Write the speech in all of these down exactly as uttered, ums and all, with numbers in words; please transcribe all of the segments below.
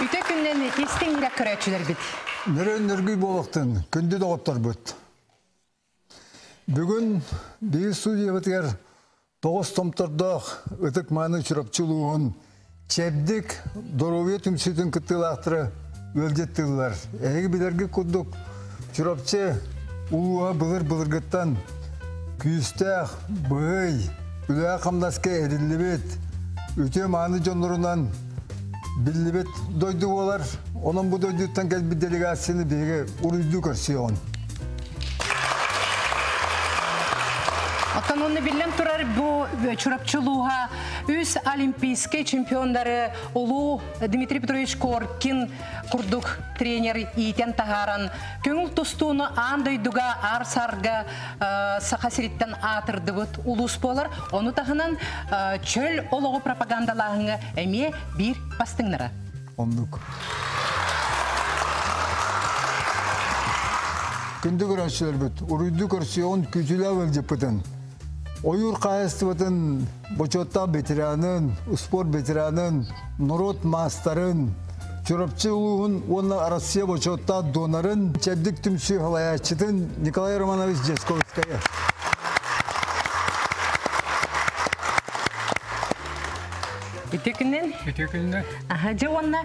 Үйті күннен естен ерек көретшілер бет? Нүрен нүргей болықтың күнді доғыптар бөт. Бүгін бейі судия бітігер тоғыз томтардақ өтік маңы чүрапчылуғын чәбдік дорове түмсетін күттілақтыры өлдеттілілер. Әйгі білерге күддік чүрапчы ұлуға бұлыр-бұлырғыттан күйістәқ, бұғай, үлі қамдасқа әділібет, өте маңы жонларынан Биллибет дойду олар, onun bu doyduktan gel bir delegasyonu birge uruydu karşıyon. Atan onu bilen turar bu çorapçılığa üs olimpiyski çempionları olu Dmitri Petrovich Korkin kurduk trener iten taharan köngül tostunu andayduga arsarga sahasiritten atırdıbıt ulus bolar onu tahanan çöl oluğu propagandalağını eme bir bastınlara. Onduk. Gündük öğrenciler büt, uruyduk örsiyon kücüle völcüpüden. Oyur kayastıbıtın, boçotta betiranın, spor betiranın, norot mastarın, çorapçılığın, onunla Rusya boçotta donarın, çebdik tümsü halaya çıtın Nikolay Romanovich Jeskovskaya. Ütükünden? Ütükünden. Aha, cevonna,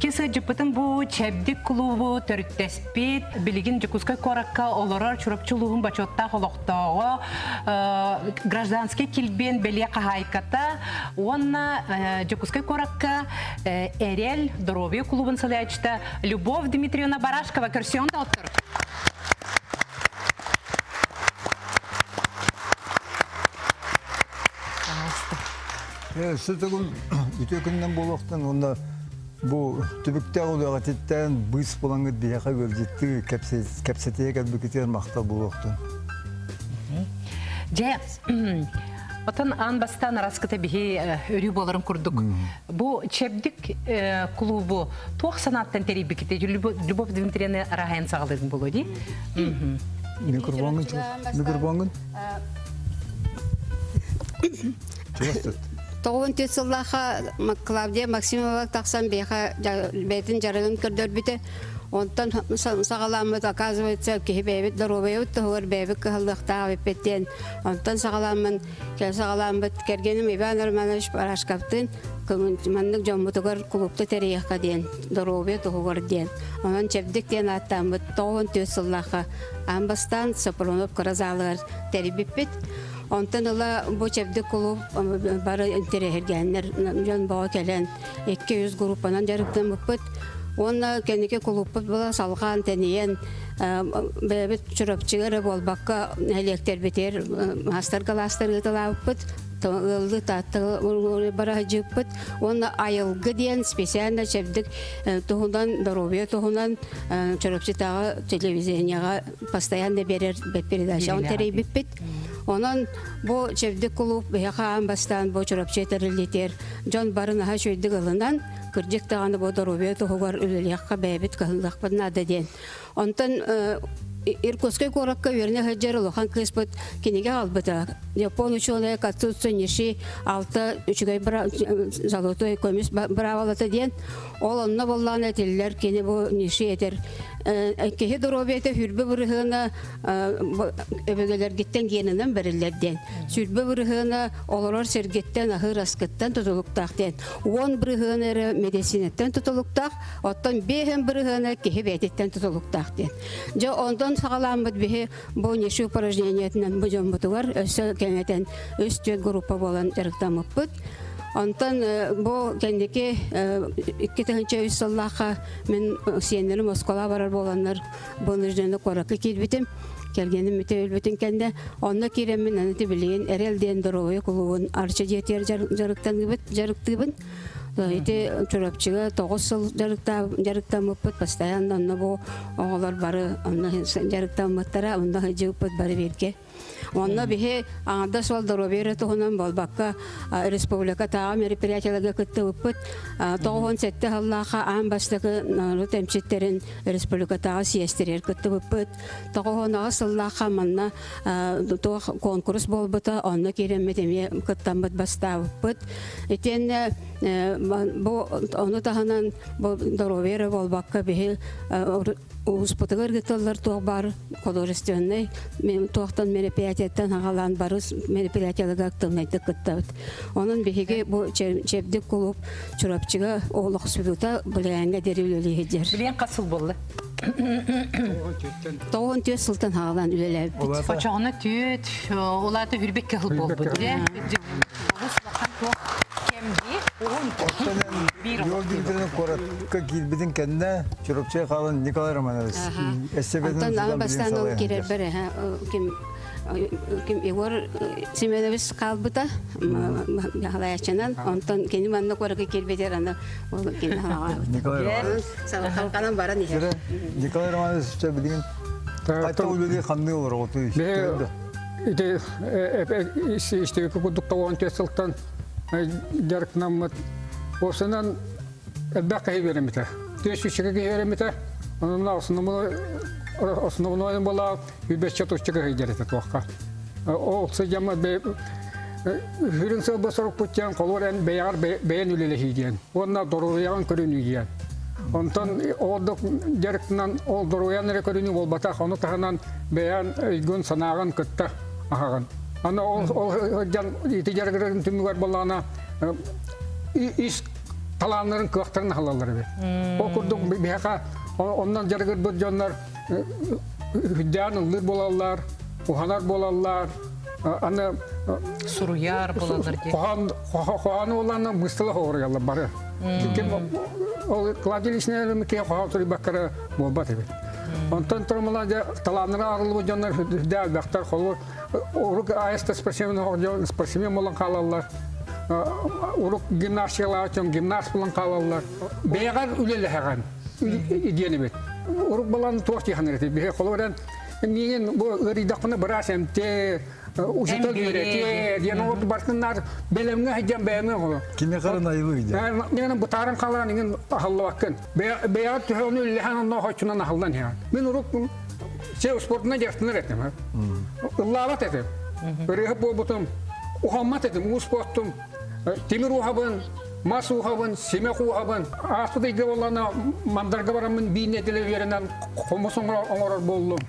kese cüpütün bu çebdik klubu, törüktespit, bilgin cükuskay korakka olurar, çurupçuluğun baçotta holoktağı, grajdanski kilben belya kahaykata, onna cükuskay korakka Erel Dorovye klubun salayacıda Lyubov Dmitrievna Barashkova körsiyonda otur. Сөйтігін үтекіннен болуқтың, онда бұл түбіктер олыға теттен бұйс болаңыз бияқа өлдетті кәпсетеге кәлбекетер мақта болуқтың. Жай, отан анбастан араскыта бігі өрі боларын күрдік. Бұл чәбдік клубу тоқ санаттан тәрі бекетті, Любов Дмитриевна Рахаян сағалдың болу, дей? Микрофонгын жоқ, микрофонгын? Чығастырды. Тоғын төсіллаға Клавдия Максимова тақсан бәйтін жарығын көрдер біті. Онтан сағаламыз, оказывается, кехі бәйбіт дұровай өтті, ғыр бәйбіт қылықта ғайпеттен. Онтан сағаламын, кәл сағаламын, кәргенім Иван Романович Барашковтың күміндік жомбытығыр клубты тәрейіққа дейін, дұровай тұғығыр дейін. Онын чәбдіктен аттамыз, тоғын төсіллаға амбастан сапырынып қыразалығыр тәрейбіппет. Онтан ұла бұл чәбдік клуб бары интерегергенлер, жан баға кәлен екі жүз группанан жарықтың бұқпыт. Онна кәніке клубпыт бұла салған тәнейен бәбіт чүрапчығыры болбаққа әлектер бетер астырғыластыр ғытыла бұқпыт, ұлды таттығы бара жықпыт. Онна айылғы дейін специална чәбдік тұғынан, дұровия тұғынан чүрапчытағы телевизияға постоянно берер бәтпередашауын тәрей біппіт. Онын бұл чәвді клуб бияқа амбастан бұл чұрапчы тәрілдетер. Жон барын аға шөйдік ғылынан күрдік тағаны бұл дұрубе тұғығар үліліққа бәйбіт қылдықпын ады ден. Онтын иркутской коракка верне хаджар лохан кыспыт кинеге албыта. Япон ученые конституцияши алты үчгай золотой комисс бравалата ден. Ол онна боллан әтелілер кені бұл неші етер. Кехе дұробеті хүрбі бұрығына өбегелер кеттен генінен бірілерден. Сүрбі бұрығына оларар сергеттен ағыр асқыттан тұтылықтақтен. он бұрығына медицинеттен тұтылықтақ, оттан бейін бұрығына кехе бәйтеттен тұтылықтақтен. Жа ондан сағаламбыд бігі бұл неші упражнениетінен бұжын бұтығар өсі кәметтен өстет группа болан жарықтан мұппыт. Онтан бұл кәндеке кеттіңінші өз саллаға мен сенері Москола барар боланлар бұл нүрдені қорақы келбетім. Келгенім өте өлбетін кәнде. Онына керем мен әнеті білеген әрелден дұровай құлуын арчы жетер жарықтығын. Өте чорапчыға тоғыз сыл жарықтан мұппыт. Бастайан онына бұл оғылар бары жарықтан мұттара, онына жығыппыт бары берге. Онна бихе аңдас ол доробере тұғынан болбаққа республика тағы мероприятияларға күтті өппіт тоғын сәтті ғаллаға аң бастығы рұт әмчеттерін республика тағы сиестерер күтті өппіт тоғын ағы сыллаға манна тоқ конкурс болбыта онна кереметеме күттан бұт баста өппіт. Етенне оны тағынан доробере болбаққа бихе Успутыгар гиталлар туах бар, художественный, туахтан мероприятиятан ағалан барыз мероприятиялыға актылмайды күттауд. Оның бігеге бұл чепдік құлып, чурапчыға олық сөбіта біләңге дәрілі едер. Білен қасыл болды? Тоғын төт сылтан ағалан үлелі бейді. Бачағына төт, оларды үрбек кәл болды. Бұл сұлақан тоқ кәмде? Йогилдерін қоратқа келбедің кәнді жүріпчей қалын Николай Романович. Антон бастан ол керер бірі. Егор Семенович қалбыта, қалайашчанан, онтан кені манна қорықы келбедер ана ол кені қалағалыды. Николай Романович. Қалқанан баран ешер. Николай Романович үште білген қайта өледе қанды олар ғылты үште. Үйде үште күкілдік қауан төсілттан жарқынаммыд. Осынан әлбәқ әй беремеді. Төс үшігі беремеді. Оның осынымын бола үбәсчет үшігі әйдереді тұққа. Олсы жамы үрін сылбы сұрық бұттен қолыр ән бәйәр бәйән үлелі хейден. Онына дұруяған көріні ген. Онтан олдық жарқынан ол дұруян әрі көріні ол батақ. Оны тағынан бәйән үйгін санаған күтті ағаған. Ана ол жан еті жарғырын түмігер болағына иш таланларын көқтарын қалалар бе. Ол күрдің бейхақа, оннан жарғыр бұд жанлар үдден ұлыр болалар, ұханар болалар, ана... Сұруяр болалар де. Құханы оланы мұстылық оғырғалар бары. Ол кладелесіне өмеке құханы тұры баққары болбат ебе. Онтан тұрмалады таланлары ағылы бұд жанлар үдден әлбәқтар қолуыр. Урок аэста спортсмен болан қалалар, урок гимнастикалар өтем, гимнаст болан қалалар. Бейгар үлелі әған, идені бет. Урок болан тоқ дейхан әреті. Бейге қолу өрен, менен үрейдақпыны бірас әмтер, ұшытыл үйретер, ені орды бартынлар бәлемге әйден бәйімін қолу. Кеме қарын айылы үйден? Менің бұтарын қалан еңін ақылы баққын. Бейгар түхеліні үлелі әған онна қойшынан ақылдан әған. Мен урок Сеу спортына жартыныр әттім, ұллағат әттім, үрігіп бол бұтым, ұғаммат әттім, ұғыз спорттым, темір ұғабын, мас ұғабын, семек ұғабын, аспыды үйде олана мандарға барамын бейін әділі верінен қомыс оңырар болдым.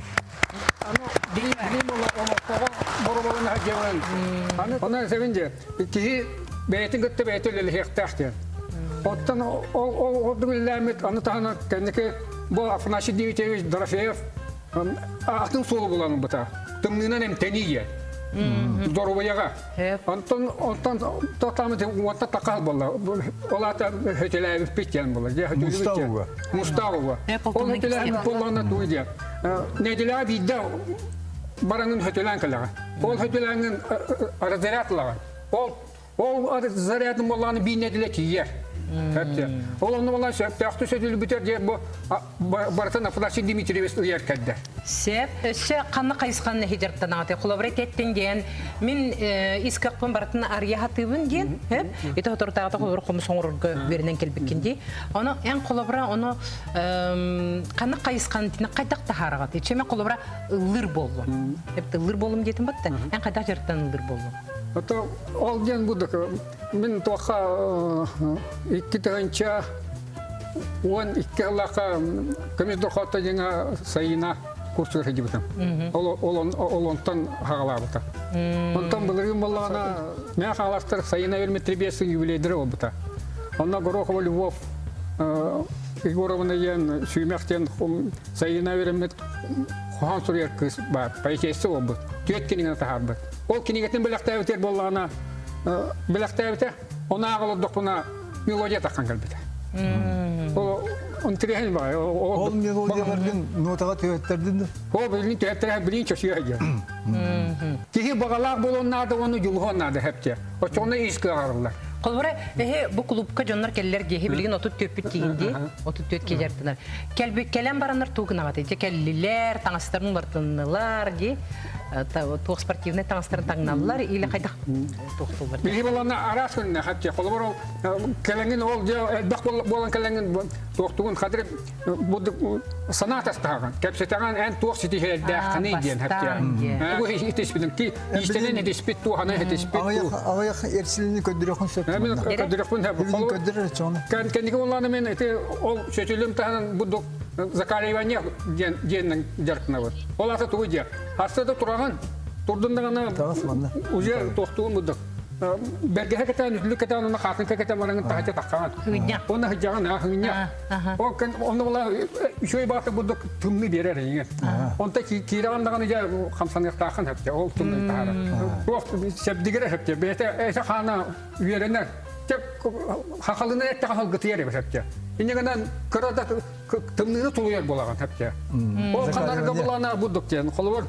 Білім олар оңыртаға борбалына әдемін. Онан сәвенде, кеғи бәйтін күтті бәйті өлелі хектәқтен. Оттан ол ғобдың үлләмет, анытағына кәндікі бұл Афанаши Девитевич Дорофеев Ақтың солы боланың бұта. Тымнынан әм тәнеге. Дорубаяға. Онтан татамыз онта тақал болла. Олата хөтеләйіп беттен болла. Мұстауға. Мұстауға. Ол хөтеләйіп боллағына туйде. Нәділі абидді бараңын хөтеләң кіліға. Ол хөтеләңін разарятлаға. Ол разарятын боллағының бейнәділі тиер. Ол оны болан сөпті сөзілі бүтер де барытын Афанасий Дмитриевич ұйар кәді. Сөп, өсі қаны қайысқанына хеджарттан ағаты. Құлабырет еттен ген, мен ескақпын барытын арияғатығын ген. Еті құтыртағаты құлабыр құмыс оңырғы берінен келбеккенде. Оны ән құлабыра қаны қайысқанына қайдақ тағарағаты. Ечеме құлабыра ұлыр болу. Ұлыр болуым дейтін бәтті, ән қайдақ жарттан ұлыр болу. Ол ден бұдық, мен тоқа екі түгінші он екі ғылақа көміздір қотта деңі сайына курсы өрхеді бұтым. Ол онтан қағала бұта. Онтан бұлығын болағына мен қаластыр сайына өрметрі бесі юбилейдері ол бұта. Онна Горохова Львов Егоровына ең сүймектен сайына өрмет құхан сұр еркіз бар, пайкесі ол бұт. Төткеніңі тағар бұт. Ол кенегетін біліқтай өтер болағына, біліқтай өте, оны ағылыдық бұна мелодия таққан көлбеді. Оны тірейін бағай. Ол мелодияларбен нотаға төеттердіңді? Ол білін төеттерді білін көші өйде. Кегі бағалақ болуын ады, оны жұлғын ады әпте. Оны ескіғарылды. Колбара, э, бу клубка жоннар келлерге, билген отут төппүт тигенде, отут төт келердинар. Келбе келем бараннар тугынагат, эти келлилер, таңыстарын бартыннылар ди, тоқ спортивный таңыстарын таңналар или кайда тоқтулар. Билген боланы арас күнне хатта колбара келенген ол же бак болан келенген тоқтугун хатыр бу санат астаган. Кепсетаган эн тоқ сити хелде ханы ден хатта. Бу итеш билем ки, истелен итеш бит ту хана итеш бит ту. Ава я эрсилини көдүрөкүн сөп. Мен көдүрөкүн да бу көдүрөр чон. Кандык уланы мен эти ол сөтүлүм таган бу Закаривание ден деннең дәркнәве. Ол аты туйды. Астыда тураган, турдындагына уже тохтугын будык. Бергә кәтән, үллек кәтән, аны хатын кәтән барынгын тагы таккан. Оны җагын ахыня. Ол көн оны була үшәй бакты будык тумны берәр ине. Онда кирагандагына я хамсаны тагын хәптә ул тумны тагы. Тохты сәбдигә хәптә. Бәйтә әсә хана үеренә хакылына әйтә хакыл гытыяры хәптә. Инегеннән кырада тымныны тулуяр булаган хәптә. Ол канарга булана будык дигән, кулыбыр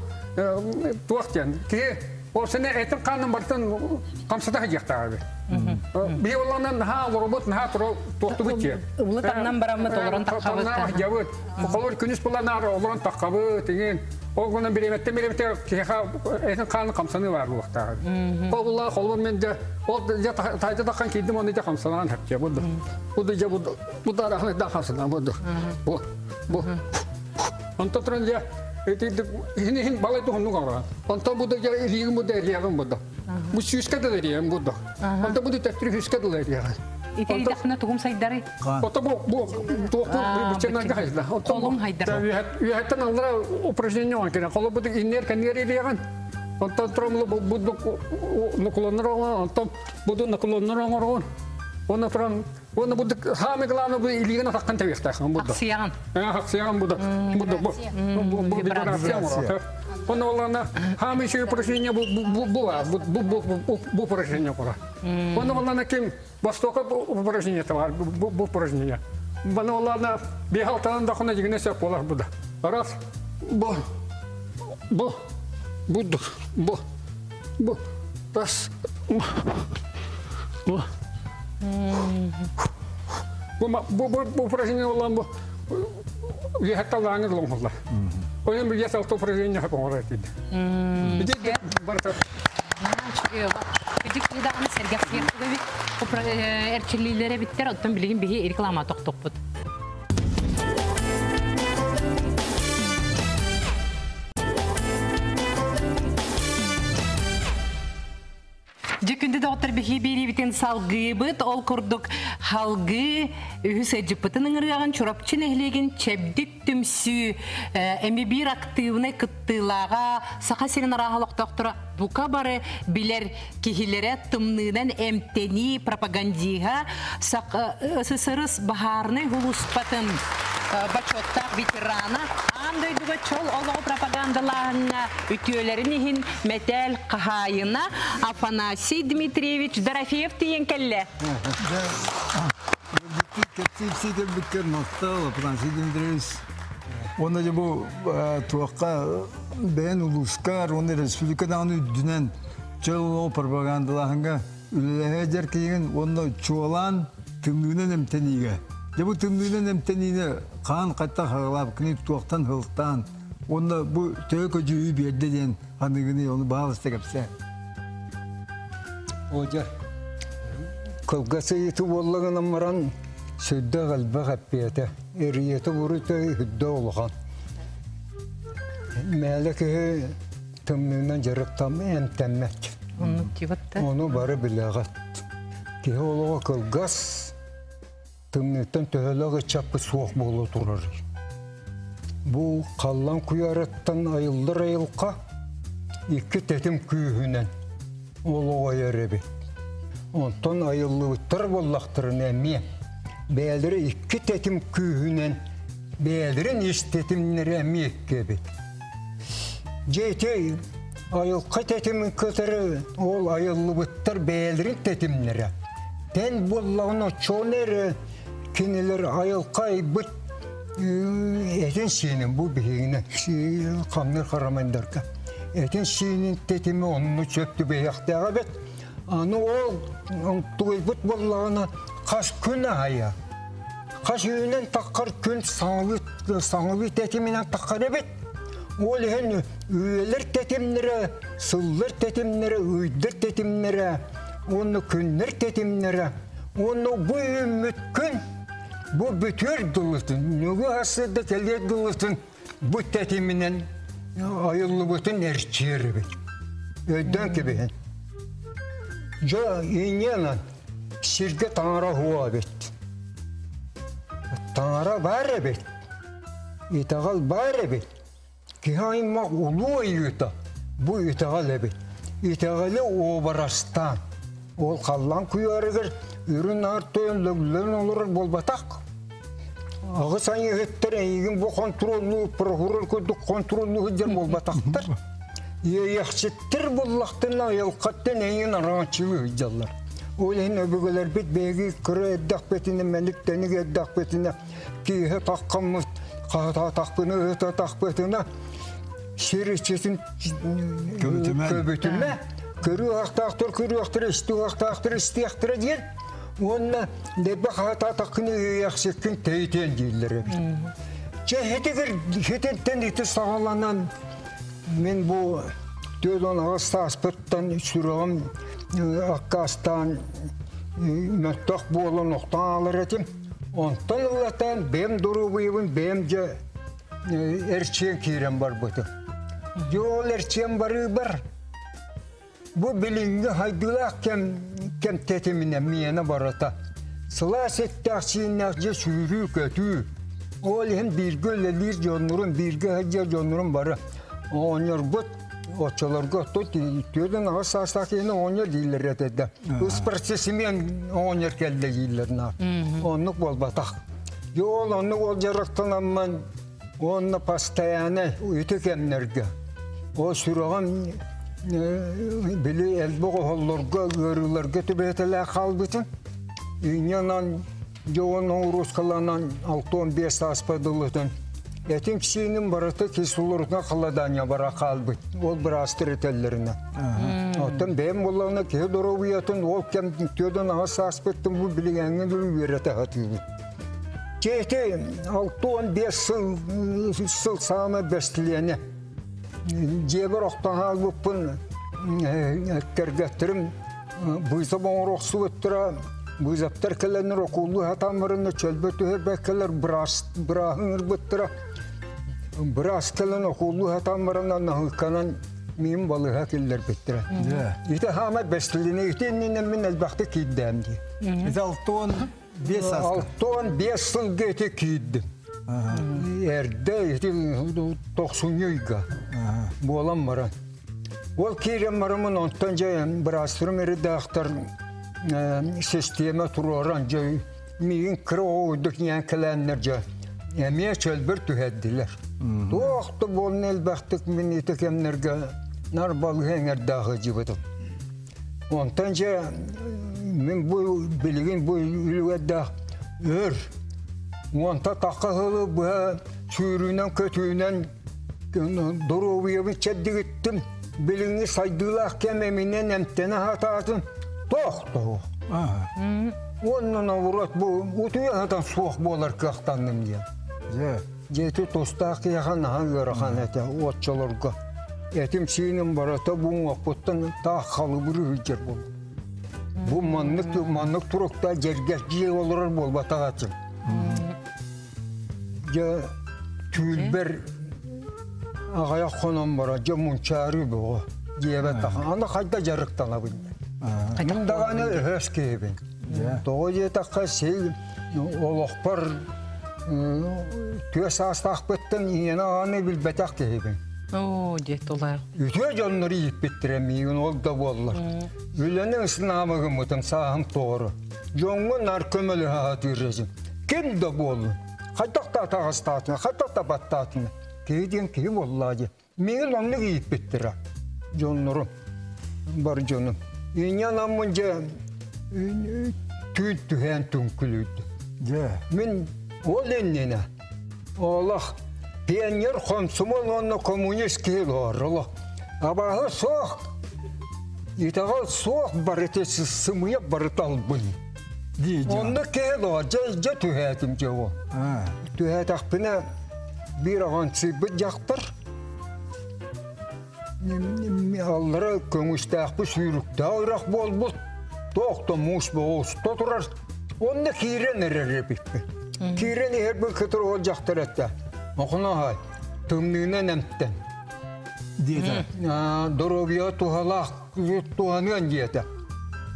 туак дигән. Ки осыны әйтен канның бартын камсыта яктагы. Бе улланнан ха робот ха тохты бит. Улы каннан барамы толарын таккабы. Кулыбыр күнис булана олран таккабы дигән. Ол гына береметтен береметтен кеха әйтен канның камсыны бар булактагы. Кулла кулыбыр мен дә ол дә тайда таккан кидем оны дә камсыланган хәптә булды. Буды дә буды. Буда рахны да камсыланган булды. Бу бу. Онта трәндә это не балет тухнугара. Он то будет я рим будет рим будет. Мусюшка да рим будет. Он то будет так трюшка да рим. И ты идешь на тугом сайдары. Он то бог бог тух будет на газ да. Он то бог. Да, я это надо упражнение, когда коло будет инерка не рим. Он то тромло будет на колоннорога, он то будет на колоннорога. Он на тром Он будет самое главное будет или на таком твердых он будет. Аксиан. Аксиан будет. Будет. Будет аксиан. Он волна. Хам еще упражнение было. Бу упражнение было. Он волна на кем востока упражнение товар. Бу упражнение. Он волна бегал там до хона дигнеся полах будет. Раз. Бу. Бу. Буду. Бу. Бу. Раз. Бу. Бу упражнение ламбу я талант ломала. Он я стал то упражнение помогает. Иди, барта. Иди, когда он Сергей Сергеевич эрчилилере биттер, оттан билгин бихи реклама токтоп бут. Жүкінде доктор бихибери битен салгы бит, ол курдук халгы, үхісе жіпітінің ұрыған, чурапчын әхілеген, чәбдік түмсі, әмебір активіне күттілаға, сақа сенің арағалық доктора бұқа бары білер кехілері тұмнынан әмтені пропагандиға, сақысырыс бағарны ғулыспатын бачоттақ ветераны, аңдай дұға чол олығы пропагандалағына үтеулерінігін мәтәл қағайына Афанасий Дмитриевич Дорофеев Тиенкелле. Он был туака, бен улускар, он республикада он днен чело пропагандаланга, улехедер киен, он чолан тимнуненем тенига. Я был тимнуненем тенине, кан ката халаб книп туактан халтан, он был только жуйби деден, а не гни он балстекапсе. Ода, когда сидит воллага на маран, сюда голбага пьета, и рието бурито и доллага. Мелкие там не нажрет там энтемет. Оно бары белагат. Киолога колгас, там не там тяглага чапы суах болотурары. Бу халлан куяраттан айылдар айылка, икки тетим күйгінен. Олуға ереби. Онтан айылы тұр болақтырын әме. Бәлірі екі тәтім күйінен, бәлірін еш тәтімнер әме еккебі. Жетей, айылқа тәтімін көтірі, ол айылы бұттыр бәлірін тәтімнері. Тән болағына чон әрі, кенелер айылқа бұт әтін сенің бұл бігіне, қамныр қарамайындарқа. Этин синин тетими онну чөптү бияктагы бет. ну ол тойбыт боллағына қаш күн айы. Қаш үйінен таққар күн саңылы тәтіменен таққар әбет. Ол ең өйлер тәтімнері, сыллар тәтімнері, өйдір тәтімнері, оны күннер тәтімнері, оны бұй үміт күн, бұ бүтер дұлыстын, нүгі асыды кәлер дұлыстын, бұ тәтіменен айылы бұтын әрчері бет. Өйден кебен. Жа иненен сірге таңыра хуа бет. Таңыра бәрі бет. Итағал бәрі бет. Кихаймақ ұлу үйіта. Бұ итағал әбет. Итағалы обарастан. Ол қаллан күйәрігір. Үрін артойын лөглін олыр болбатақ. Ағы саңы ғеттер әйгін бұ контролы, прохурыр көдік контролы ғыдер болбатақтыр. Яхшеттер боллақтын айылқаттен әйін аранчылы ғыдерлар. Олайын өбігілер бет бәйгі күрі әддақ бетіне, мәліктені әддақ бетіне, кейі таққамыз, қата тақпыны, өте тақпытына, шеречесін көбітіме, көрі ақтақтыр, көрі ақтыр, істі ақтақтыр, істі ақтыр дейін, онына дебі қата таққыны яхшеттен тәйтен дейлер әбі. Жа хететтен еті сағаланан, мен бұл төдон ағыста аспыттан сүрағым аққастан мәттақ болу ноқтан алыр әтім. Онтан ұлаттан бәм дұру бұйын, бәм жа әрчен керен бар бұты. Жол әрчен бары бар. Бұ білінгі хайдылақ кәм тәтіміне мені барата. Сылас әттақ сенақ жа сүйрі көті. Ол ең біргі өлелер жонырын, біргі әдер жонырын бары. Онер бұт, отчаларға тұт, түрдің ағыз астақ ені онер дейлер әтеді. Үз процесімен онер кәлді дейлерін ақ. Онық бол батақ. Ол онық ол жарықтан амман, онына пастаяны үйті кәмінерге. Ол сүріған білі әлбі қолларға, өрілерге түбетілі қалбетін. Үйненан, жоғының ұрысқаланан алты он бес аспадылытын. Әтім кісейінің бараты кесулырына қаладания бара қалбыт. Ол бір астыр әтелеріне. Оттан бәйім олағына кеу дұрау ұятын, ол кәмдің төдің ағасы аспеттің бұл білігенің үлі өреті ғатылды. Кейті алты он бес сыл сағына бәстілені. Дебір оқтан қалбыппын әткергәттірім бұйзап оңыр оқсы өттіра. Бұйзаптар кәләнір оқулы ғатамырыны чөлбөті әрбәккәлер бұрағын ұрбыттыра. Бұрас кәлін оқулы ғатамырына нағыққанан мейім балыға келдер беттіра. Үйті ғама бәстіліне үйті әнінен мен әлбақты кейддәмді. Үйті алты он бес асқа? алты он бес сылғы үйті кейддім. Әрді үйті тоқсан үйға болам мара. Ол кейрен марамын онттан жайын бұрастырым әрді ақтарын. Система тұраран жай, мейін кірі оғыдық еңкіләнлер жай, әме чөлбір түхәдділер. Тоқты болын әлбәқтік мен етік әмнерге нар балғы әңердағы жібідім. Онтан жай, мен білігін бұл үлігәддәқ өр. Онта тақы ғылы бұға сүйрінен көтінен дұру өйебін чәдді күттім. Білігіні сайдылақ кәмеменен әмттені хататын. Тоқтау. Онынан ауырат бұл, өтуі ғадан соқ болар қақтанным дейін. Жеті тостақ еған аңғырған әті, отчаларға. Әтім сейінің барата бұң ақпыттан тақ қалы бүрі үйдер бол. Бұл маңнық тұрықта жергәк жей олырар бол батақ әтім. Жа түйілбір ағаяқ қонан бара, жа мұнчәрі бұға. Жебет таққан, ана қайда жарықтана бұл. Мұндағаны өз кейбін. Тоғы жетаққа сей олықпар төс астақ бөттін еңі ағаны білбәтақ кейбін. Үте жонлары еп беттіремейін ол да болылар. Үлінің сынамығым ұтын сағым тоғыры. Жоңғы наркөмілі ғатырызым. Кем да болы? Қайтақта тағыстатына, қайтақта баттатына. Кейден кей болады. Мегіл онлық еп беттірі. Жонларым, бар жоным. Үйінен амын жа түйт-түген түңкілуді. Мен ол әннені, олық пионер қомсымол онына коммунист кейл орылық. Абағы соқ, Итого соқ барытесі сымыя барытал бұл. Онды кейло, жа түхәтім жауы. Түхәт ақпына бір аған сыбы жақпыр. Аллары көңісті ақпы сүйрікті айрақ бол бұл. Тоқты мұс болысты тұрар. Онды кейрен әрі бітті. Кейрен әр бұл қытыр ол жақтыр әтті. Оқына ғай, түмнігінен әмттен. Дұрубия тұхалақ, тұханыған дейді.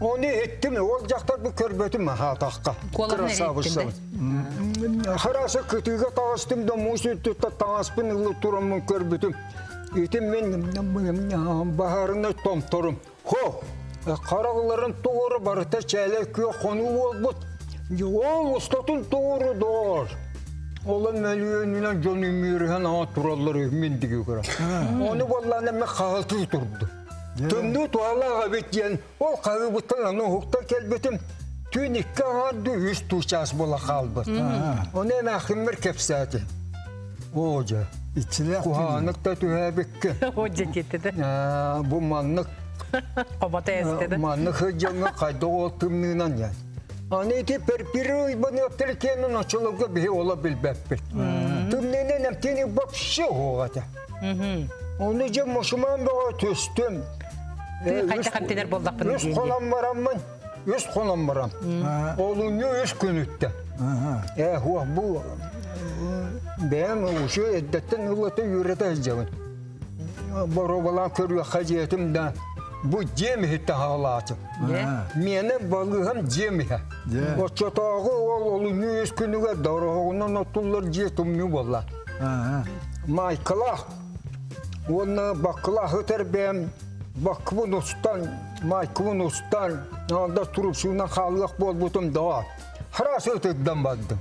Оны еттім, ол жақтар бұл көрбетім мағатаққа. Қырасы күтігі тағыстым да мұсы түтті тағаспын ұлы тұрамын көрбетім. Етім мен бағарына том тұрым. Хо, қарағыларын тұғыры барыта шәлі күйе қону ол бұд. Ол ұстатын тұғыры дұғыр. Олар мәліуенінен жөні мүйірген аға тұралары мендігі көрі. Оны болғаны мен қағылтыз тұрды. Түмді туалаға беттен, ол қағы бұттан аны ұқта кәлбетім, түн екі ағарды үз тұшас бола қалбыр. Оны ән ақымыр кәпсәді. Оға, құханық та түхәбіккі. Оға кетеді. Бұл маңнық. Қобата әстеді. Маңнық ғыжыңы қайда ол түмінен ян. Они теперь перебаны обтелькену на человека бегала бельбеппи. Тут не не нам тени вообще гората. Он уже мошман был тестом. Хотя хантинер был да. Юс холомарам мен, юс холомарам. Он не юс кунутте. Э, хуа бу. Бен уже деттен улоты юрета сделан. Боровала курю хазиятым да. Бұл жемігі тағалатым. Мені балығым жемігі. Отшатағы ол олың өз күнігі дарағынан отылыр жетімі бола. Майқылақ, оны бақылақ өтір бәм, баққыбын ұстан, майқыбын ұстан, алда тұрып шуына қалылық бол бұтым даға. Қырас өтірден баддым.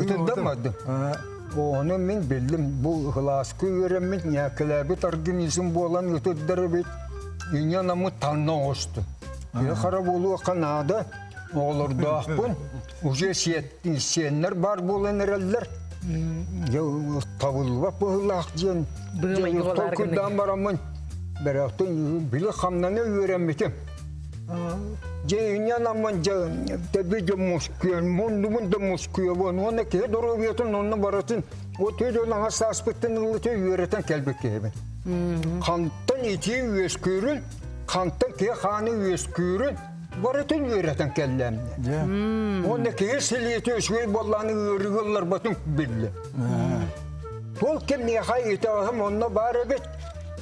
Өтірден баддым. Оны мен білдім, бұл ғыласқы өрімін, некіләбет организм болан өтірдері бет. Ине намы танна осты. Ие қараболуы қанады, олырды ақпын, уже сеннер бар болын әрелдер. Табылға бұғылақ дейін, толқыдан барамын. Бірақтың білі қамнаны өреметім. Ине намын дәбі де мұскүйен, мұндымын да мұскүйен, оны кей дұрып етін, оны баратын, өтеді олаға саспыттың ұлыты өретін кәлбек кейбін. Қанттан еті өскүйірін, қанттан кей қаны өскүйірін барытын өретін кәлләміне. Оны кей селеті өскөй боланы өрігілер батын білі. Ол кем неға еті ағым, онына бары бет,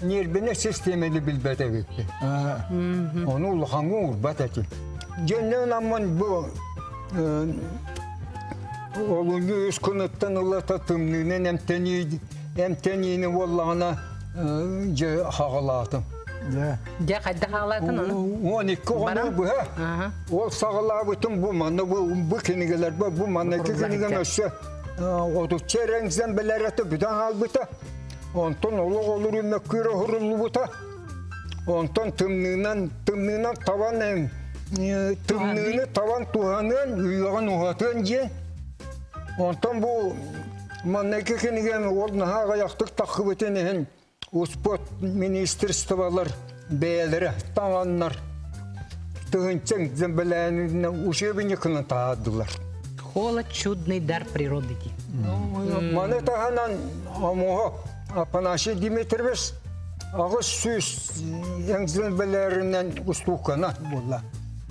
нербіне системелі білбәді бетті. Оны ұлғаңы ұрбат әті. Женнен аман бұл олыңы өскөніттен ұлата тымнығынан әмтенейіні олағына Же хағалатым. Же қайда хағалатын оны? Оны көңі бұға. Ол сағалабытым бұл маңы бұл кенігілер бұл, бұл маңы кенігілер өсі. Оды череңізден білер әті бұдан қалбыта. Онтан олық олыр өмеккері ғұрылы бұта. Онтан тымныңнан табан әң. Тымныңны табан туғанын, ұйығын ұғатын жен. Онтан бұл маңы кенігілер ол наға ғаяқтық таққы бітен әң. Успот министерстволар, бәлері, таңаннар, түгінсен зімбіләніне үшебіне күні тағадылар. Холод чудный дар природыки. Маны тағанан амуға Апанаши Димитрович ағыз сөз зімбіләрінен ұстуқына болла.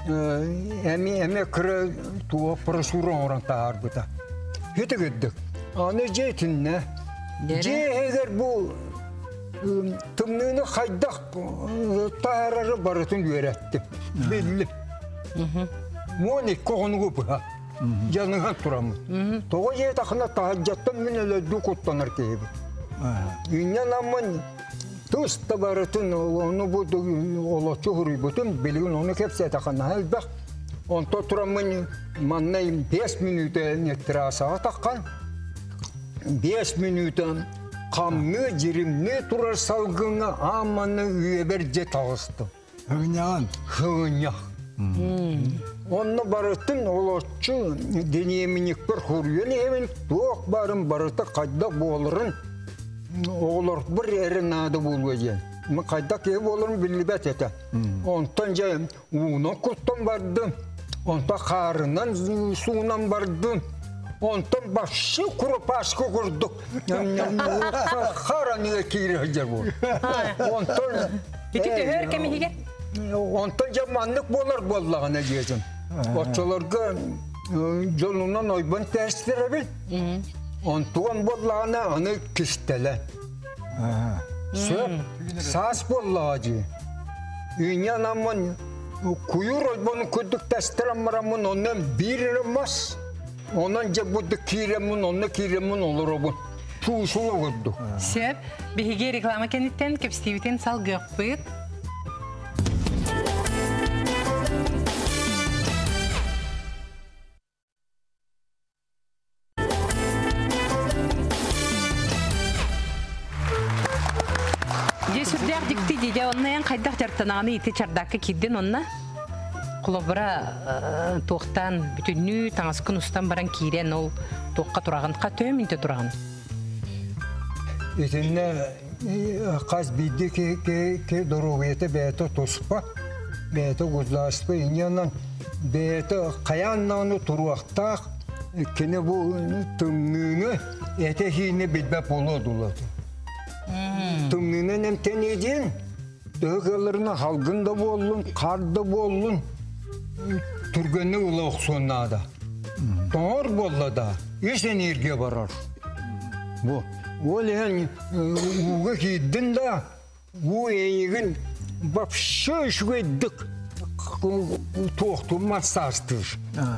Әме күрі туға пұрысура орын тағарбыта. Хеті көддік. Аны жетінне. Жеғегер бұл Тымныны қайдақ тағарары барытын өрәтті. Белілі. Оны қоғыны көпіға. Жаныңған тұрамын. Тоға жет ақына тағаджаттан мен әләді құттанар кейбі. Үйінен амын тұста барытын оны бұды оласы ғұрый бұтын. Белігін оны кәпсет ақына әлбәқ. Онта тұрамын маңнайым бес минуты неттерасаға таққан. бес минуты Қамны, жерімні тұрар салғыңа аманы үйебер жет ағысты. Хығыняған? Хығынях. Онны барытын олатшы денемінік бір құрген емін тоқ барын барыты қайда болырын олар бір әрін ады болуы жен. kaydak ev olur mu bilibet ete. Ontanca uğuna kuttan vardı. Ondan karından suğundan vardı. Ondan başı kurup aşkı kurduk. Karanın ekiyle hıcar bu. Ondan... Gidip öğür kemi hige? Ondan zamanlık bolar bollağına diyeceğim. Oçalarga yolundan oyban ters verebil. Ondan bollağına anı kistele. Söp, saz bollağacı. Ünyan aman kuyur oybanı kurduk testirammaramın ondan birilmez. Ondan cebuduk kiremun, ondan kiremun olur o bu. Çuşulu vurdu. Söp, bihige reklama kenditten, kepstiviten sal gökbüt. Cesurdağ dikti dede, ondan kaydak jartanağını iti çardakı kiddin onunla. Kulabıra toğtan bütünü tansıkın ustan baran kiren ol toqqa turağın, töö minte turağın. İtinne qaz bildi ki doruviyete beyete tospa, beyete uzlaşpa, inyandan beyete qayanlanı turuaqtaq, kene bu tümlüğünü etehini bilbep oluduladı. Tümlüğüne nemten edin, döğelerine halgın da boğulun, kar da boğulun. Түргені ұлы ұқсуына да. Тоңыр болы да, еш энергия барар. Ол ең ұғы кейдің да, ұғы еңігін бапшы үшігі еддік тоқты мастастыр.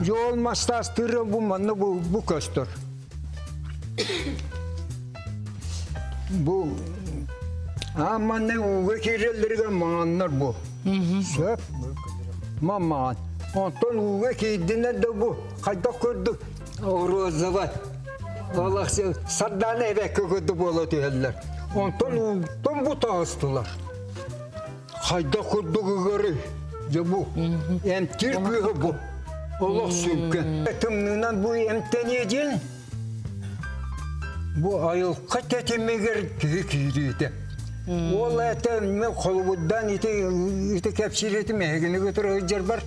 Жол мастастыры бұл маңны бұл көстір. Бұл аманның ұғы керелдерге маңынлар бұл. Сөп, маңмаған. Ondan uğrak edinler de bu, kayda kurduk, orası var. Allah'ın sardağını eve kırdı böyle diyorlar. Ondan bu tağıstılar. Kayda kurduk uğrayı. Bu, emtir büyü bu. Allah sürken. Tümlüğünden bu emten edin. Bu ayılka tetime girdi kiriydi. Ola etten ben kolumdan iti kepsil ettim, eğini götürücüler var.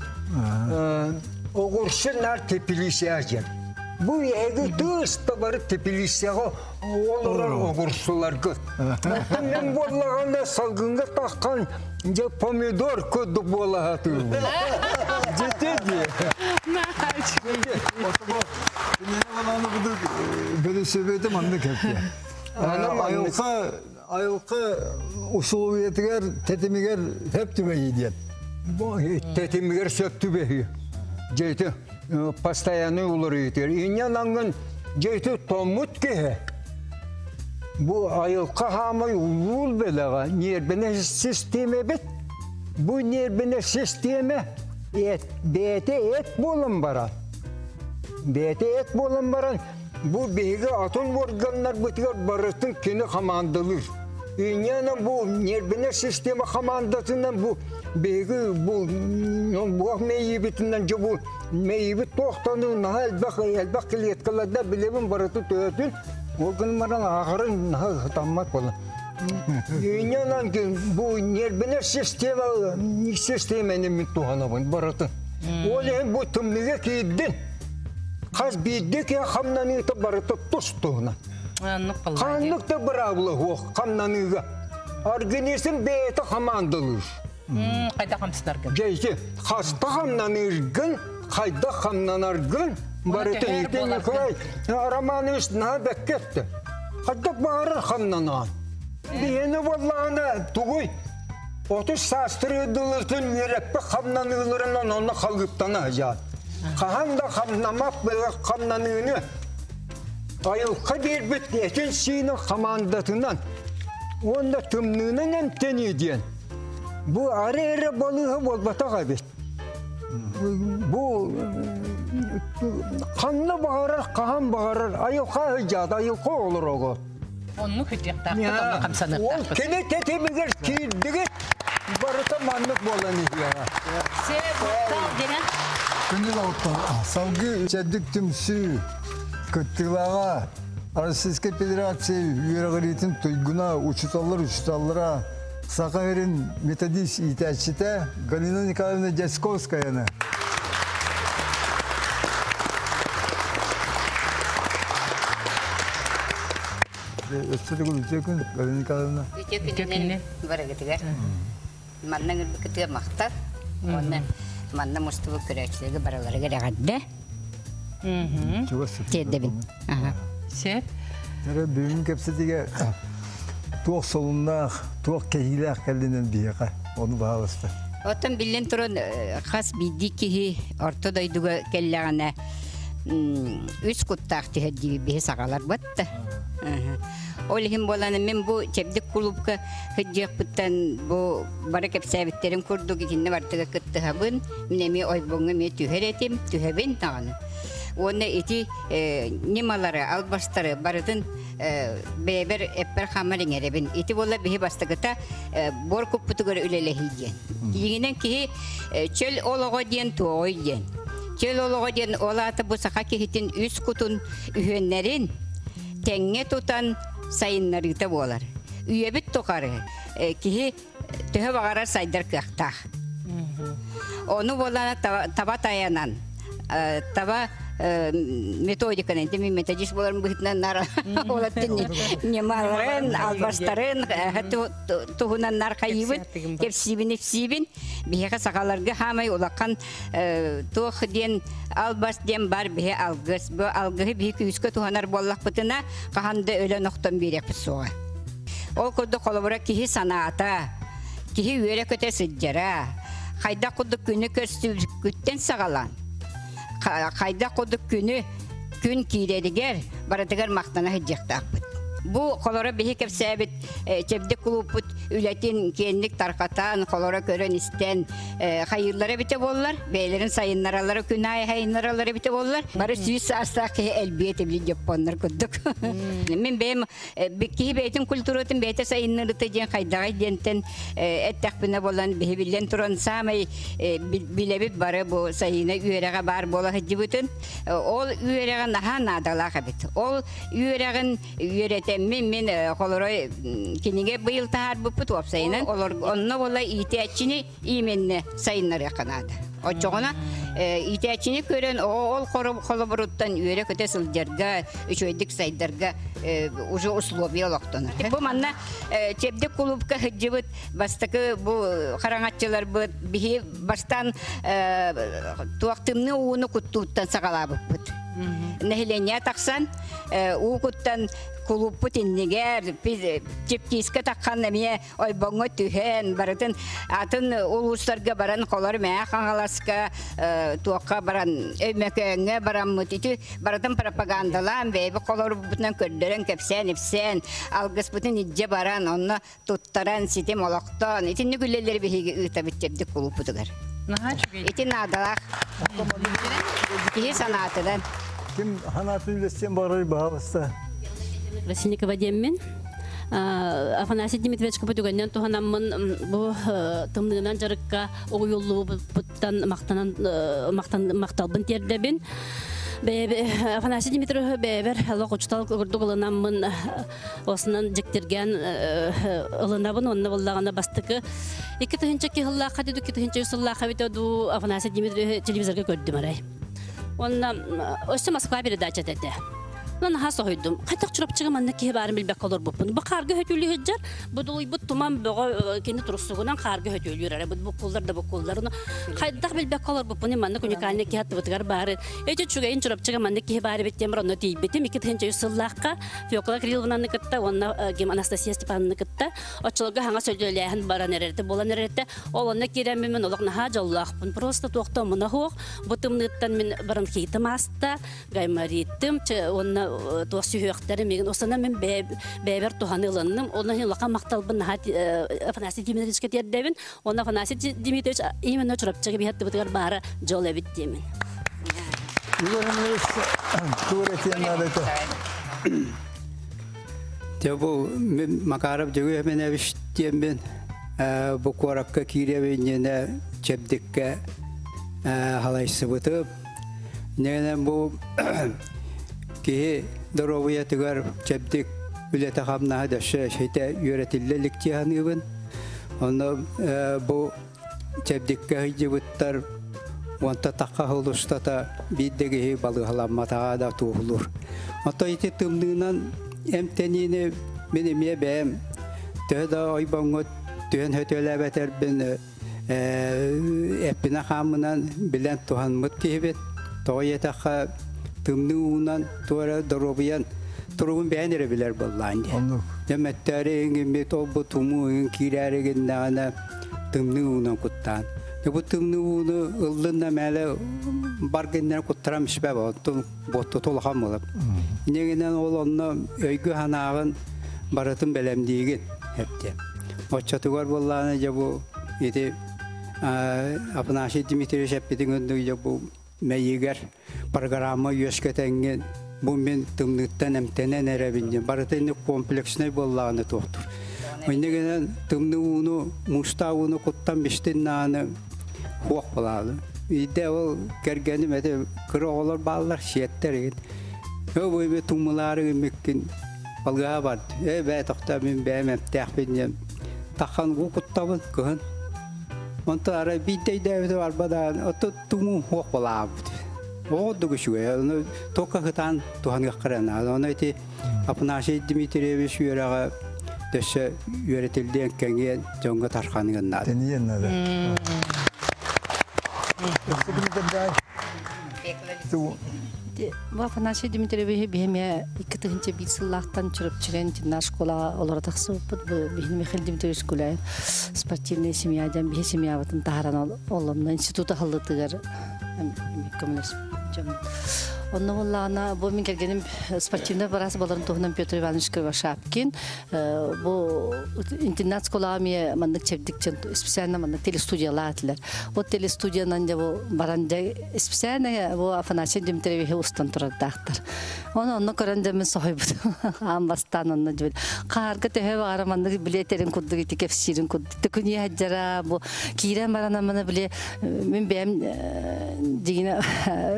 Oğursunlar tepilişe acar. Bu eğil dışta barı tepilişe olurlar oğursular gıt. Ben bollağına salgınga takkan pomidor ködü bollağa tığım. Ciddi diye. O zaman böyle söyleydim anlık hep. Ayılka ayılka usulüyetiger, tetimiger hep tümeyi diyen. Tetimiger söktü beyi. Ceytü pastayanı olur yeter. İnyanangın ceytü tomut kehe. Bu ayılka hamayı uğul belağa. Nirbine sisteme bit. Bu nirbine sisteme et. Beyete et bolun baran. Beyete et bolun baran. Bu beyge atın organlar bitiyor, barışın kini kamandılır. İnyanın bu nirbine sisteme kamandasından bu beyge bu bu meyyibitinden bu meyyibit tohtanın elbak elbak iliyetkalarda bilemin barışın tüyatın organların ağırın hıtanmak olan. İnyanın bu nirbine sisteme sistemenin mittuhanabın barışın. Olayın bu tümlüğe kiddin. Қаз бейдік е қамнан еті барыты тұстығына. Қанлықты бір аулығы оқ, қамнан еті. Организм бейті қамандылыр. Қайда қамсынар күн? Жейте, қаста қамнан ергін, қайда қамнанар күн, барыты етен екілай. Араманы үстіна бәккетті. Қайда бары қамнанан. Бейіні болағына тұғой. Отыз састыры дылыртын ереппі қамнан елірінен оны қалғыптана жат. Қаған да қамнамақ білі қамнаныңыны айылқа бербіт етін сүйінің қамандатынан онда түмніңін әмтен еден. Бұл әрі-әрі балығы болбата қабет. Бұл қанны бағарар, қаған бағарар, айылқа ғыжады, айылқа олыр оғы. Оның күтектақты, оның қамсанықты. Ол кені тәтемігер кейдігі барыта маңнық болан еден. Себі тал дені. Күнел ауыттан салғы жәдік түмсі көттілаға Российская Федерация үйерғалетін тұйгына ұшыталыр ұшыталыра Сахарин методист и тячита Галина Николаевна Дясковская. Галина Николаевна. Тух солунах, тух кегилах калдинен биега, он баалысты. Отом билен турон хас бидикихи орто дойдуга келлягана үч куттах тихэддиби бихи сагалар батта. Олихим боланы мен бу чебдик клубка хэддиэкпыттан бу бара кэпсэбиттерим курдук итинне бартыга кыттыхабын, минеми ойбонга ме түхэретим, түхэбин тағаны. Он эти немалары, албастары барытын бебер эппер хамарин эребин. Эти вола бихи бастыгыта бор куппутугар үлелехи ден. Егенен кихи чөл олого ден туой ден. Чөл олого ден ола аты бусаха кихитин үз кутун үхеннерин тенге тутан сайыннарыта болар. Үйебит токары кихи түхе бағарар сайдар кыяқтақ. Оны болана таба таянан, таба методика на теми методист боларым быхытнан нара олаттын немаларын албастарын тугунан наркайыбыт кепсибин сибин бихе сагаларга хамай улакан тох ден албас ден бар бихе алгыс бу алгы бихе үскө туганар боллакпытына каханда өлө ноктон берекпит суга ол курду колобура кихи санаата кихи үйрө көтө сыджара хайда кудук күнү көрсүтүктен сагалан хайда кодук күнү күн кийредигер баратыгар мактана хиджектакпыт. Бу холора бихи кепсебит чебдик клубут үлетин кенник таркатан холора көрөн истен хайырлары бите боллар, бейлерин сайыннаралары күн ай хайыннаралары бите боллар. Бары сүйс астак элбет эбли жапоннар кодук. Мен бем бикки бейтин культуратын бейте сайыннарыты ден хайдагай дентен эттакпына болан бихи билен турон самай билебит бары бу сайына үйрега бар бола хиджибутын. Ол үйрега наха надалаха бит. Ол үйрегин үйрете мен мен холорой киниге быйыл таар буппут опсайынан онно болла итиячини именне сайыннар яканады. Очогона итиячини көрөн ол холобуруттан үйрө көтө сылдерга үчөйдик сайдарга уже условия локтонор. Бу манна чебдик клубка хыджыбыт бастакы бу караңатчылар быт бихи бастан туактымны ууну куттууттан сагалабыппыт. Нехилене таксан укуттан клубпут иннигер чептииске таккан эмие ойбоңго түхэн барытын атын улуустарга баран колор мээ хаңаласка туакка баран өймөкөңө баранмыт ити баратын пропагандалан бээби колорбутунан көрдөрөн кепсен ипсен алгыспытын идже баран онно туттаран ситим олоктон итинни күлелер бихиги ыытабыт чебдик клубпутугар итин адалах кии санаатыдан ким ханатын үлестен барай баалыста Васильникова деммен. Афанасий Дмитриевич Капатюганьян туханаммын бу тымнынан жарыкка оюллуу буттан мактанан мактан макталбын тердебин. Афанасий Дмитриевич бебер локочтал курдугыланаммын осунан жектерген ылынабын онна боллагана бастыкы эки тыгынчаки хылла кадыду эки тыгынча усулла хабитоду Афанасий Дмитриевич телевизорга көрдүм арай. Онна осы Москва передача дете. Нан хас ойдум. Кайтак чурапчыгым анна киһи барын билбек колор буппун. Бу карга хөтүлү хыджар, бу дулуй бут туман бого кени турусугунан карга хөтүлү рара бут бу кулдар да бу кулдар. Кайтак билбек колор буппун манна күнүкальне киһат бутгар бары. Эти чугайын чурапчыгым анна киһи бары беттем ронно тийип бетем эки тенче сыллакка. Фёкла Крилованны кытта, онна ким Анастасия Степановна кытта. Очолга ханга сөйлөлөһүн баран эрерте, болан эрерте. Олонна киреммин олокна хажаллахпын. Просто токтом нахох. Бутымныттан мен барын кийтим аста, гаймариттим, онна туасыхтары мен осана мен бебер туханыланным онан лака макталбын хат Афанасий Дмитриевич кетердебин онан Афанасий Дмитриевич именно чурапчыгы бият бутгар бара жол эбит демин. Тебу мен макарап жеге мен эбиш демин бу коракка киревенне чепдикке халайсы бутып ненен бу кие дорогая тигар чебдик улетахам нахадаше шейте юретиллелик тианивен Onu bu çabdikkahi cıvıttar Wanta takahuluşta da biddegehi balıhalanmatağa da tuğulur. Hatta iti tümdüğünden emtenini benim yebeğim. Töhde aybanğı tühen hötüle beter beni Eppine hamınan bilen tuhan mıtkihibit. Toğayetaka tümdüğünden tuara dorobiyan. Turgun beğenir bilir bullandı. Demetleri gibi topu tümüğün kirerigin dağına tümdüğünden kuttan. Его тумнуну уллунна мәле баргеннәр куттырам ишбә батту ботто толган булып. Инегеннән ул онны өйгү ханагын баратын белем диген әпте. Оччатыгар булланы ябу иде Афанасий Дмитриевич әптең өндү ябу мәйегәр программа юшкәтәнгән бу мен тумнуттан әмтәнән әрәбинне баратын комплексный булланы токтыр. Инегеннән тумнуну муштауны куттан биштеннаны Хуақ болады. Үйде ол кергенім әді күрі олар балылар шиеттер егін. Өв өйме тұмылары өмеккен балғаға барды. Өй бәй тоқта мен бәйім әптәқ бенем. Таққан құқыттабын күхін. Онты ара бейдей дәуді барбадаған ұты тұмын хуақ болады. Оғыды күшігі. Оны тоқа қытан туған қаққырынады. Оны әйті Афанасий Дмитриевич үйераға дөші үйеретілден кәнген жоңғы тарқаның Афанасий Дмитриевич беме иккетинче бисыллахтан чырып чирен жана школа олордак сыппыт беме Михаил Дмитриевич кулай спортивная семья жан бе семья ватын таран олломна института халдыгар коммунис жан Онна воллана бу мен келгеним спортивный барасы боларын тоһунан Петр Иванович Кривошапкин бу интернат школами мандык чебдикчен специально мандык телестудиялар атлар. Вот телестудиянан жабу баранжа специально бу Афанасий Дмитриевич устан турдактар. Оны онна көрөндө мен сойбут. Амбастан онна жибел. Карга төһө арамандык билеттерин куддук ити кефсирин куддук күнү хаджара бу кирен барана мына биле мен бем дигине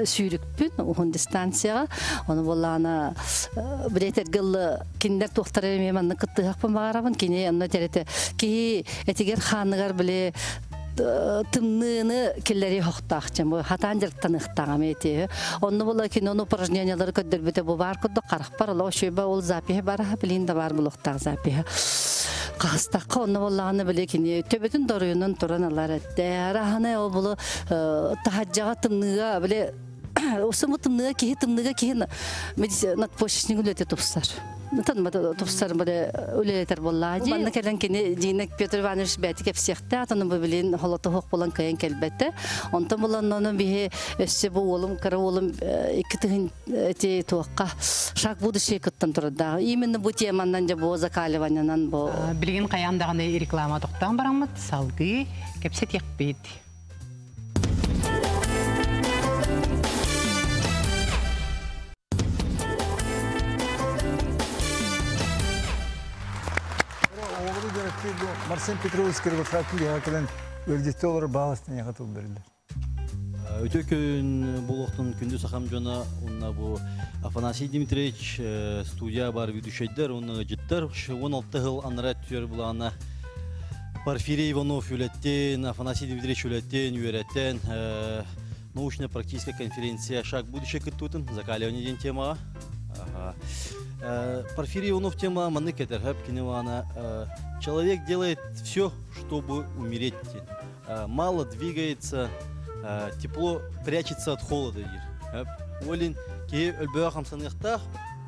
сүйрүкпүн станцияға оны болланы білетер гылы киндер тоқтары меманны кыттығақпын бағарабын кене онына тәрете кей әтегер ханығар біле тымныны келләре хоқтақ жем хатан жырттан ықтағам әте онны бола кине оны упражнениялары көддір бөте бұл бар күдді қарық бар ол шөйбі ол запихе бар білейін да бар бұл ұқтақ запихе Қастаққа оны болағаны білекіне төбетін дұрыйынан тұран алар әтті әраханы ол бұлы тахаджаға тымныға біле Усымы тымныға кейі, тымныға кейі надпочечнің үлеті тұпсар. Танымады тұпсар үлелетер болады. Банны кәлін кені дейінек Петр Иванович бәті кәпсекті. Атаны бөлін холаты хоқ болан көйен кәлбәті. Онтан болан оны бейі өсі бұл олым, қыры олым екі түгін әте туаққа шақ бұды шей күттін тұрды. Имені бұл теманнан жа бұл закаливанынан бұл. Білген қаяндағаны реклама тұқтан барамыд, салды кәпсет екпейді. Марсен Петрович Кривошапкин яғакелен өлдетті олар бағыстан яғатыл берілдер. Өте көн бұл оқтың күнді сақам жана, онына бұл Афанасий Дмитриевич студия бар видушайдер, оны жеттер. он алты ғыл анара түер бұлағына Порфирий Иванов өлеттен, Афанасий Дмитриевич өлеттен, үйереттен научно-практическая конференция «Шаг будущее» күттутын, закаливание ден темаға. Порфирий Иванов тема маны кетер хэп киневана человек делает все, чтобы умереть. Мало двигается, тепло прячется от холода. Олин ки өлбөһам саныкта,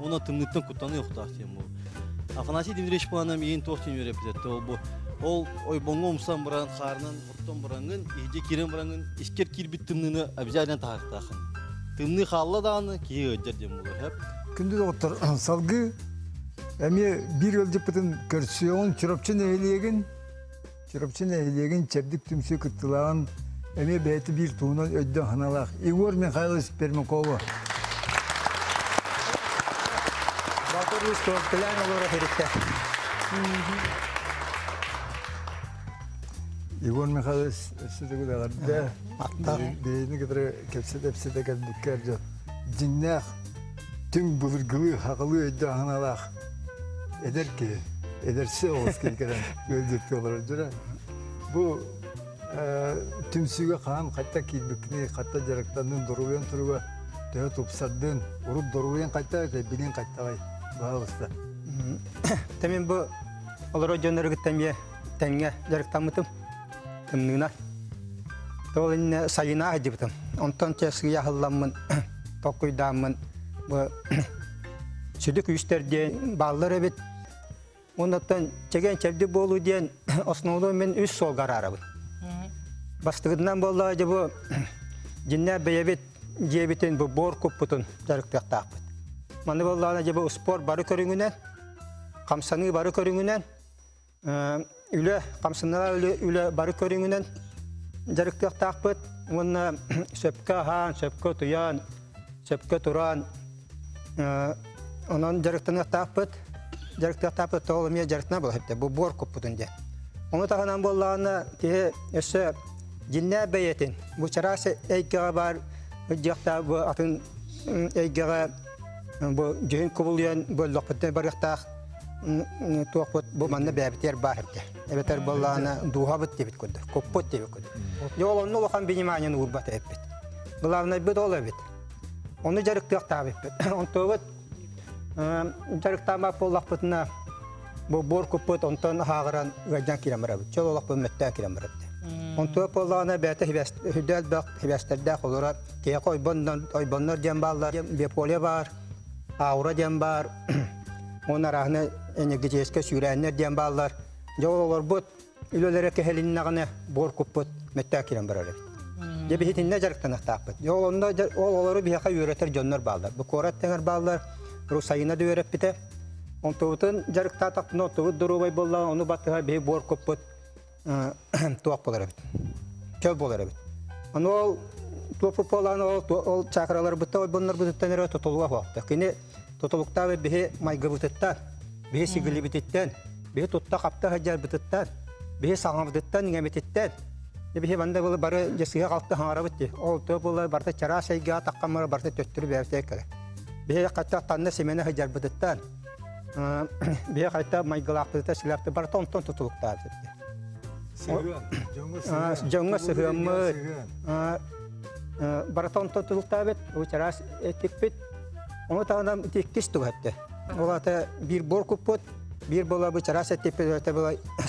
уна тымныттан кутаны уктак тему. Афанасий Дмитриевич планым ен тохтин өрөптө толбу. Ол ойбонгом сам баран харнын, оттон баранын, эже кирен баранын, искер кирбит тымныны обязательно тактахын. Тымны халладаны ки өдөрдөн болор. Күнді доқтыр салғы, әме бір өлдіп бұтын көрсі оң чырапчын әйлеген, чырапчын әйлеген чәбдік түмсі күттілаған, әме бәйті бір туынан өдді ғаналақ. Игор Михайлович Пермякова. Батыр Рустов, тілән олар әферікті. Игор Михайлович, әсі дегі дағарды, бейіні кітірі кәпсет-әпсет әкәдік кәрді. Диннәқ. Түң бұлыргылы, хақылы өйді ағаналақ. Әдер ке, ederse olası kekeden öldürdük olarak dura. Bu tümsüge kalan katta kilbikini, katta jaraklandın, duruyen turuğa, döne topsadın, urup duruyen katta ve bilin katta var. Bağlı usta. Tabii bu olarak döneri gitmeye tenge jaraklanmıştım. Tümlüğüne. Dolayın sayına acıbıdım. Ondan çeşitli yahıllamın, tokuydamın, bu sütük üstler diye bağlılar evet. Ondan çeken çevdi bolu diyen osnoğlu ben üst sol kararı. Bastığından bolu acaba cinler beyebet diyebitin bu bor kuputun darıklıkta akbet. Mani bolu acaba spor barı körüngünden, kamsanı barı körüngünden, üle kamsanlar üle barı körüngünden darıklıkta akbet. Onunla söpke han, söpke tuyan, söpke turan, onun darıklıkta akbet. Жаркта тапты толымия жаркна был хепте бу бор купудунде. Оны таханан боллаана те эсе динне бейетин. Бу чарасы эйкега бар жакта бу атын эйкега бу жин кубулган бөлдүктен барыкта тоокпот бу манна бебитер бар хепте. Эбетер боллаана дуабыт дебит көндөр, коппот дебит көндөр. Жолонну улахан вниманиену урбат эппет. Главное бит олабит. Оны жарыкта тапып. Он тобот Жарықтама поллақпытына бұл бор көппіт онтан ағыран ғайдан келемірабы. Чол олақ бұл мәттен келемірабы. Онтан поллағына бәті хүдәл бәқ хивәстерді қолыра. Тек ойбоннар дем балла, беполе бар, аура дем бар. Онар ағына энергетеске сүйрәнер дем баллар. Жол олар бұд үлілері кехеліннағына бор көппіт мәттен келемірабы. Дебетінде жарықтанақ тақпыт. Ол олары бияқа үйретер жоннар баллар. Бұл қорат тәңір баллар. Русайына дөйеріп біте. Он тұғытын жарықта тақтына тұғыт дұрубай болла, оны баттыға бей бор көппіт туақ болар әбіт. Көл болар әбіт. Оны ол тұлпы болған ол чақыралар бұтта, ой бұнлар бұтыттан әрі тұтылуға қоқты. Кені тұтылықта бе бе майғы бұтыттан, бе сигілі бұтыттан, бе тұтта қапта ғаджар бұтыттан, бе саған бұтыттан, ғаметтіттен. Бе банда бұл бары жесіға қалты хаңара бұтты. Ол тұп болы барты чара сайға таққамара барты төттіріп әбіттекілі. Бе қайта танна семені хайдар бұдыттан, бе қайта майғылақ бұдытта сілерді барта онтан тұтылықта әбдіпті. Сығын, жоңы сығымы, барта онтан тұтылықта әбет, өтерас әттік бет, оны тағынан тектес тұғы әбді. Ол ата бір бор көп бұд, бір бола бұчарас әттік бет,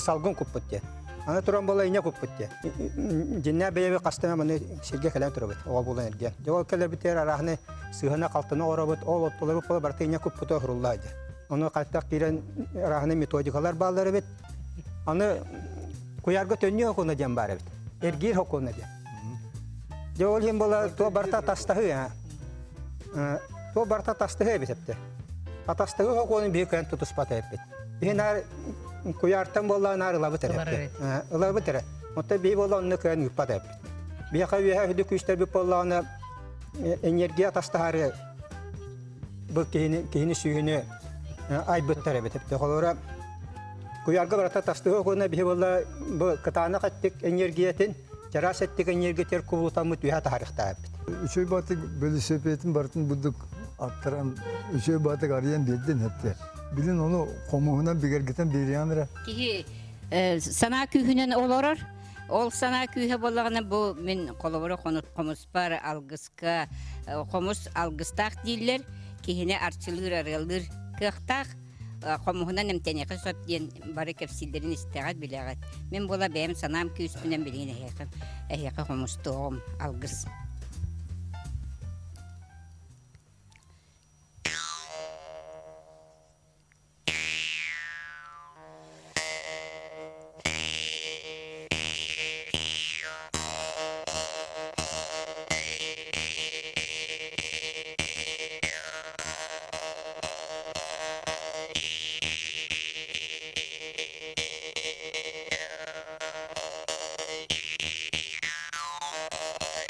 салғын көп бұдде. Ана тұран бола ине көп бұдде. Динне бейе бе қастыма мұны серге кәлен тұры бұд, оға болан әрген. Жол кәлі бітер арағыны сыгына қалтына орабыт, ол оттылы бұл бартың не көп бұты құрылайды. Оны қаттақ керен рағыны методикалар бағылары бет. Оны көярғы төнне оқуына дем бары бет. Ергер оқуына дем. Жол ем бола то барта тастығы. То барта тастығы бет әпті. Атастығы оқуының бейік ән тұтыс бата әппет. Бейін көярттан бола нар ұлабыт әрі. Ұлабыт әрі. Онта бей бола оны көйен үппат әппет. Энергия тастары бұл кейіні сүйіні айбыттар әбетіпті. Қолыра көйарғы барата тастығы қолына бігі болла бұл қытаны қаттық энергиятын, жарас әттік энергетер құбылтамыд бүйе тағарықта әбет. Үшөй батық бөлі сөпетін бартын бұдық аттыран, үшөй батық ариян берден әбді. Білін оны қомығынан бігергітен беріяныр. Кейі сана күйінен оларыр. Ол сана күйе болағына бұл мен қолуыры қонут қомыс бар, алғысқа, қомыс алғыстақ дейлер, кейіне арчылыр, арғылыр қықтақ, қомығынан әмтенеқі сөп дейін бары кәпсілдерін істеғат білеғат. Мен бола бәйім санам күй үстінен білген әйеқі қомыс тоғым, алғыс.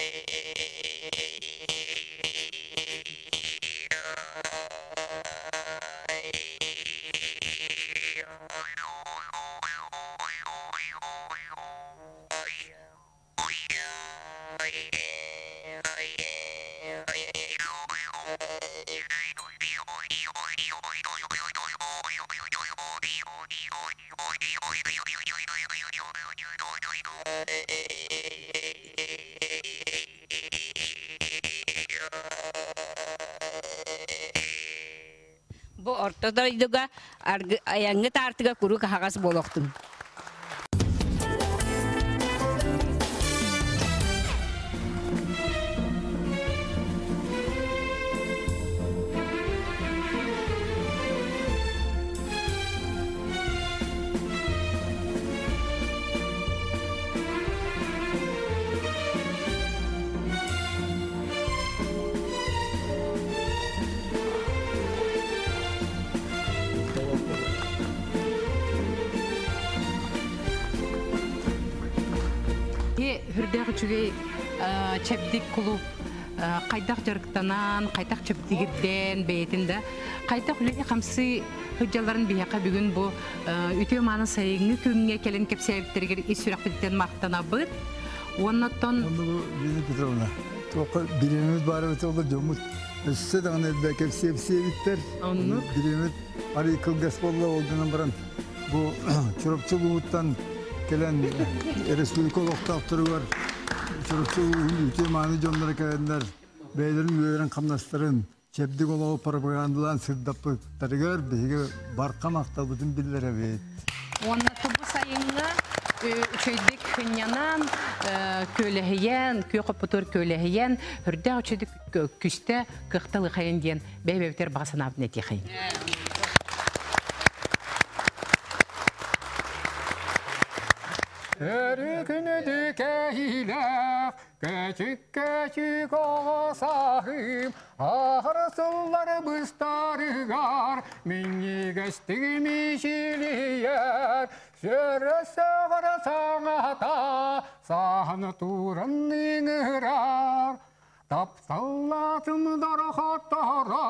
Hey, hey, hey. Bu orta doyduga ayağını tartıga kuru kahagası boloqtum. Чугей чебдик клуб кайдах жарктанан кайдах чебдигиден бейтинде кайдах улеги хамсы хужаларын бияка бүгүн бу үтө маанын сайыгы күнгө келин кеп себептерге исүрактен мактанабыт. Оннотон Бизи Петровна, токой билимиз барып толду жомут. Эссе дагы бекеп себептер. Оннот билимиз ари кылгасполла болдунан баран бу чурупчулуктан келен республикалыктан тургар Теманы жонлары кәлендер, бәйлерін өйерін қамдастырын, чәбдік олау пропагандылан сырдапы тәрігер, бейге барқа мақта бұтын білдері бейді. Оны тұбы сайынғы үшейдік күннянан, көлігіен, көй қопытыр көлігіен, үрді үшейдік күсті күқтілі қайын дейін бәйбәйтер бағасын абын әте қайын. Örükünü dükeyler, küçük küçük oğasahım, ağrısınlar bıstarıgar, minni geçtiğim işiliyer, şöyle sağır sana da, sahanı turanın ırar. Тапсаллатым дарахаттара,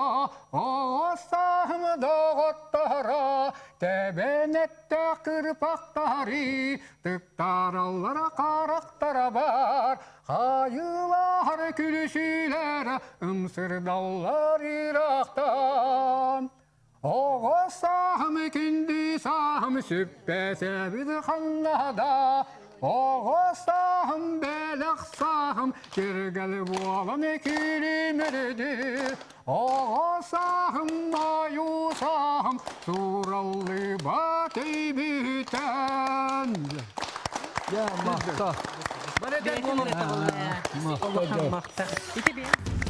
оғасахым доғаттара, Тәбенетті қырпақтари, Тыптараллар қарақтара бар, Қайылар күлішілер, Үмсірдаллар ирақтан. Оғасахым күндісахым, Сүппесе біз қандада, Оғасахым бәліқсахым, Кергәл болын келімірді. Оғасахым майусахым, Тураллы батый бүтән. Мақта. Мақта. Мақта.